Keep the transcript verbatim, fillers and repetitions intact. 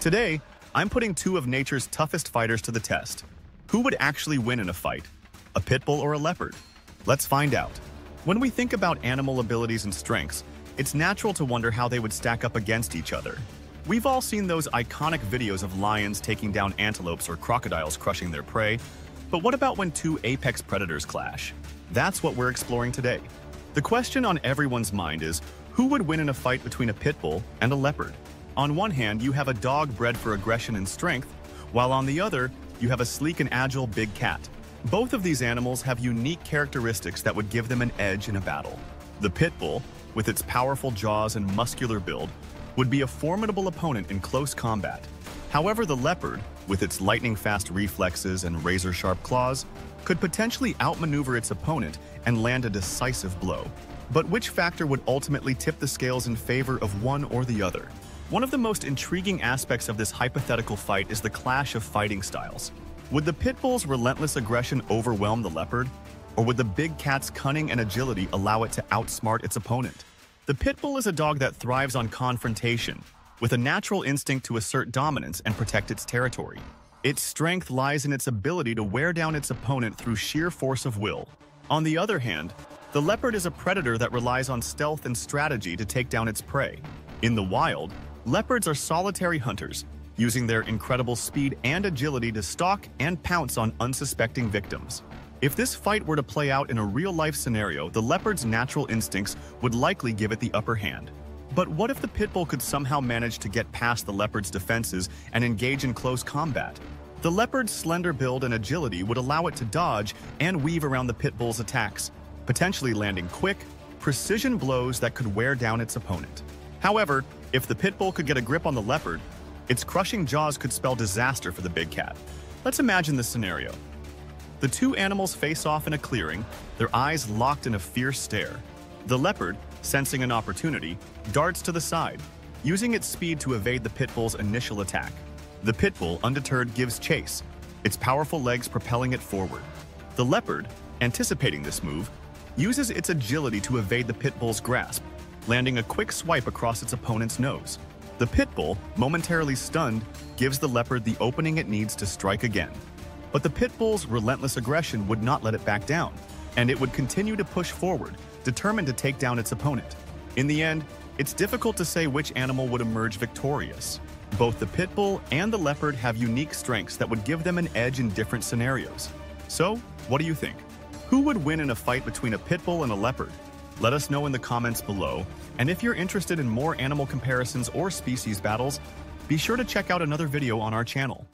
Today, I'm putting two of nature's toughest fighters to the test. Who would actually win in a fight? A pit bull or a leopard? Let's find out. When we think about animal abilities and strengths, it's natural to wonder how they would stack up against each other. We've all seen those iconic videos of lions taking down antelopes or crocodiles crushing their prey, but what about when two apex predators clash? That's what we're exploring today. The question on everyone's mind is, who would win in a fight between a pit bull and a leopard? On one hand, you have a dog bred for aggression and strength, while on the other, you have a sleek and agile big cat. Both of these animals have unique characteristics that would give them an edge in a battle. The pit bull, with its powerful jaws and muscular build, would be a formidable opponent in close combat. However, the leopard, with its lightning-fast reflexes and razor-sharp claws, could potentially outmaneuver its opponent and land a decisive blow. But which factor would ultimately tip the scales in favor of one or the other? One of the most intriguing aspects of this hypothetical fight is the clash of fighting styles. Would the pit bull's relentless aggression overwhelm the leopard? Or would the big cat's cunning and agility allow it to outsmart its opponent? The pit bull is a dog that thrives on confrontation, with a natural instinct to assert dominance and protect its territory. Its strength lies in its ability to wear down its opponent through sheer force of will. On the other hand, the leopard is a predator that relies on stealth and strategy to take down its prey. In the wild, leopards are solitary hunters, using their incredible speed and agility to stalk and pounce on unsuspecting victims. If this fight were to play out in a real-life scenario, the leopard's natural instincts would likely give it the upper hand. But what if the pit bull could somehow manage to get past the leopard's defenses and engage in close combat? The leopard's slender build and agility would allow it to dodge and weave around the pit bull's attacks, potentially landing quick, precision blows that could wear down its opponent. However, if the pit bull could get a grip on the leopard, its crushing jaws could spell disaster for the big cat. Let's imagine this scenario. The two animals face off in a clearing, their eyes locked in a fierce stare. The leopard, sensing an opportunity, darts to the side, using its speed to evade the pit bull's initial attack. The pit bull, undeterred, gives chase, its powerful legs propelling it forward. The leopard, anticipating this move, uses its agility to evade the pit bull's grasp, landing a quick swipe across its opponent's nose. The pit bull, momentarily stunned, gives the leopard the opening it needs to strike again. But the pit bull's relentless aggression would not let it back down, and it would continue to push forward, determined to take down its opponent. In the end, it's difficult to say which animal would emerge victorious. Both the pit bull and the leopard have unique strengths that would give them an edge in different scenarios. So, what do you think? Who would win in a fight between a pit bull and a leopard? Let us know in the comments below, and if you're interested in more animal comparisons or species battles, be sure to check out another video on our channel.